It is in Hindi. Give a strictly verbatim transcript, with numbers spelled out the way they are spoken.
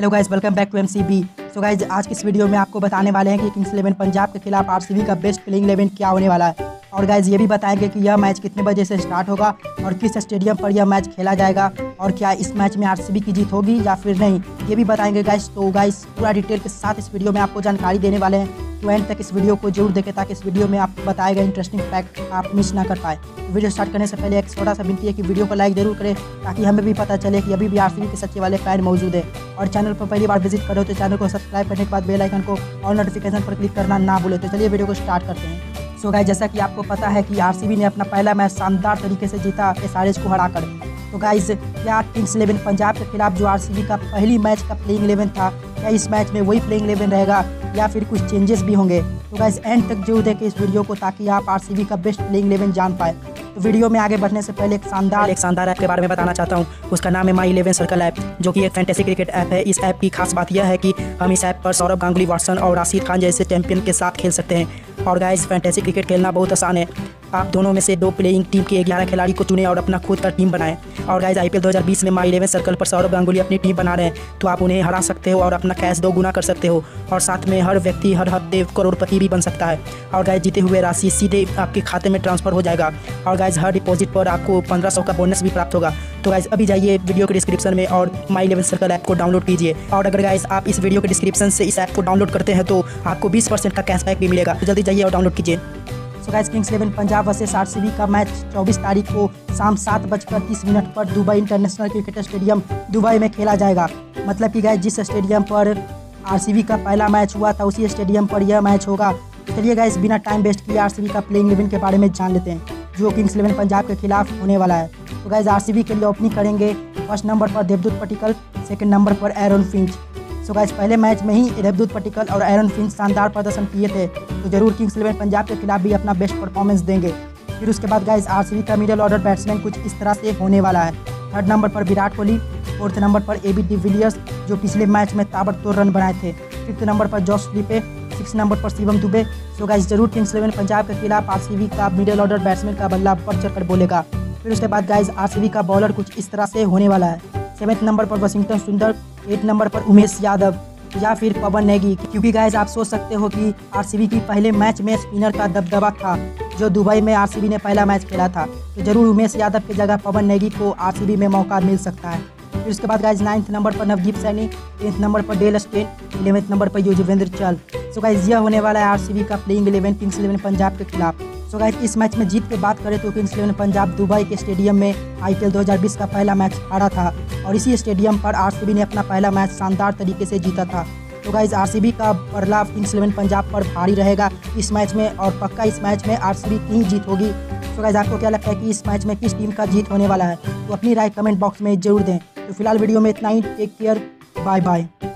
Hello guys welcome back to MCB. So guys आज की इस वीडियो में आपको बताने वाले हैं कि किंग्स इलेवन पंजाब के खिलाफ आरसीबी का बेस्ट प्लेइंग इलेवन क्या होने वाला है, और गाइज ये भी बताएंगे कि यह मैच कितने बजे से स्टार्ट होगा और किस स्टेडियम पर यह मैच खेला जाएगा और क्या इस मैच में आरसीबी की जीत होगी या फिर नहीं, ये भी बताएंगे गाइज। तो गाइज पूरा डिटेल के साथ इस वीडियो में आपको जानकारी देने वाले हैं, तो एंड तक इस वीडियो को जरूर देखें ताकि इस वीडियो में आपको बताए गए इंटरेस्टिंग फैक्ट आप मिस ना कर पाए। वीडियो स्टार्ट करने से पहले एक छोटा सा विनती है कि वीडियो को लाइक जरूर करें ताकि हमें भी पता चले कि अभी भी आरसीबी के सच्चे वाले फैन मौजूद है, और चैनल पर पहली बार विजिट करो तो चैनल को सब्सक्राइब करने के बाद बेल आइकन को और नोटिफिकेशन पर क्लिक करना ना भूलें। तो चलिए वीडियो को स्टार्ट करते हैं। सो गाइस जैसा कि आपको पता है कि आरसीबी ने अपना पहला मैच शानदार तरीके से जीता एसआरएच को हराकर। तो गाइस क्या किंग्स इलेवन पंजाब के खिलाफ जो आरसीबी का पहली मैच का प्लेइंग इलेवन था, क्या इस मैच में वही प्लेइंग इलेवन रहेगा या फिर कुछ चेंजेस भी होंगे? तो गाइस एंड तक जरूर देखें इस वीडियो को ताकि आप आरसीबी का बेस्ट प्लेइंग इलेवन जान पाए। तो वीडियो में आगे बढ़ने से पहले एक शानदार एक शानदार ऐप के बारे में बताना चाहता हूँ, उसका नाम है माई इलेवन सर्कल ऐप, जो कि एक फैंटेसी क्रिकेट ऐप है। इस ऐप की खास बात यह है कि हम इस ऐप पर सौरव गांगुली, वाटसन और राशिद खान जैसे चैंपियन के साथ खेल सकते हैं। और गाइस फैंटेसी क्रिकेट खेलना बहुत आसान है, आप दोनों में से दो प्लेइंग टीम के ग्यारह खिलाड़ी को चुने और अपना खुद का टीम बनाएं। और गाइस आईपीएल दो हज़ार बीस में माई इलेवन सर्कल पर सौरव गांगुली अपनी टीम बना रहे हैं, तो आप उन्हें हरा सकते हो और अपना कैश दो गुना कर सकते हो, और साथ में हर व्यक्ति हर हफ्ते करोड़पति भी बन सकता है। और गाइस जीते हुए राशि सीधे आपके खाते में ट्रांसफर हो जाएगा, और गाइस हर डिपॉजिट पर आपको पंद्रह सौ का बोनस भी प्राप्त होगा। तो गाइस अभी जाइए वीडियो के डिस्क्रिप्शन में और माई इलेवन सर्कल ऐप को डाउनलोड कीजिए, और अगर गाइस आप इस वीडियो के डिस्क्रिप्शन से इस ऐप को डाउनलोड करते हैं तो आपको बीस परसेंट का कैशबैक भी मिलेगा। तो जल्दी जाइए और डाउनलोड कीजिए। So guys kings eleven Punjab versus RCB का मैच चौबीस तारीख को शाम सात बजकर तीस मिनट पर Dubai international cricket stadium Dubai में खेला जाएगा। मतलब कि गाइस जिस स्टेडियम पर आरसीबी का पहला मैच हुआ था उसी स्टेडियम पर यह मैच होगा। चलिए गाइस बिना टाइम वेस्ट किए आरसीबी का प्लेइंग इलेवन के बारे में जान लेते हैं जो किंग्स इलेवन पंजाब के खिलाफ होने वाला है। तो गाइस आरसीबी के लिए ओपनिंग करेंगे फर्स्ट नंबर पर देवदूत पटिकल, सेकेंड नंबर पर एरन फिंच। सो गाइस पहले मैच में ही देवदूत पटिकल और एरन फिंच शानदार प्रदर्शन किए थे, तो जरूर किंग्स इलेवन पंजाब के खिलाफ भी अपना बेस्ट परफॉर्मेंस देंगे। फिर उसके बाद गाइस आरसीबी का मिडिल ऑर्डर बैट्समैन कुछ इस तरह से होने वाला है, थर्ड नंबर पर विराट कोहली, फोर्थ नंबर पर एबी डी विलियर्स जो पिछले मैच में ताबड़तोड़ रन बनाए थे, फिफ्थ नंबर पर जॉश फिलिपे, सिक्स नंबर पर शिवम दुबे। सो गाइस जरूर किंग्स इलेवन पंजाब के खिलाफ आरसीबी का मिडिल ऑर्डर बैट्समैन का बल्ला पर चढ़कर बोलेगा। फिर उसके बाद गाइस आरसीबी का बॉलर कुछ इस तरह से होने वाला है, सेवेंथ नंबर पर वाशिंगटन सुंदर, एट नंबर पर उमेश यादव या फिर पवन नेगी। क्योंकि गाइस आप सोच सकते हो कि आरसीबी की पहले मैच में स्पिनर का दबदबा था, जो दुबई में आरसीबी ने पहला मैच खेला था, तो जरूर उमेश यादव की जगह पवन नेगी को आरसीबी में मौका मिल सकता है। फिर उसके बाद गाइस नाइन्थ नंबर पर नवदीप सैनी, टेंथ नंबर पर डेल स्टेन, इलेवेंथ नंबर पर युजवेंद्र चहल। सो गाइस यह होने वाला है आरसीबी का playing eleven kings eleven Punjab के खिलाफ। सो गाइस इस मैच में जीत की बात करें तो किंग्स इलेवन पंजाब दुबई के स्टेडियम में आईपीएल दो हज़ार बीस का पहला मैच हारा था, और इसी स्टेडियम पर आरसीबी ने अपना पहला मैच शानदार तरीके से जीता था। तो गाइस आरसीबी का बदलाव किंग्स इलेवन पंजाब पर भारी रहेगा इस मैच में, और पक्का इस मैच में आरसीबी की ही जीत होगी। सो गाइस आपको क्या लगता है कि इस मैच में किस टीम का जीत होने वाला है? तो अपनी राय कमेंट बॉक्स में जरूर दें। तो फिलहाल वीडियो में इतना ही, टेक केयर, बाय बाय।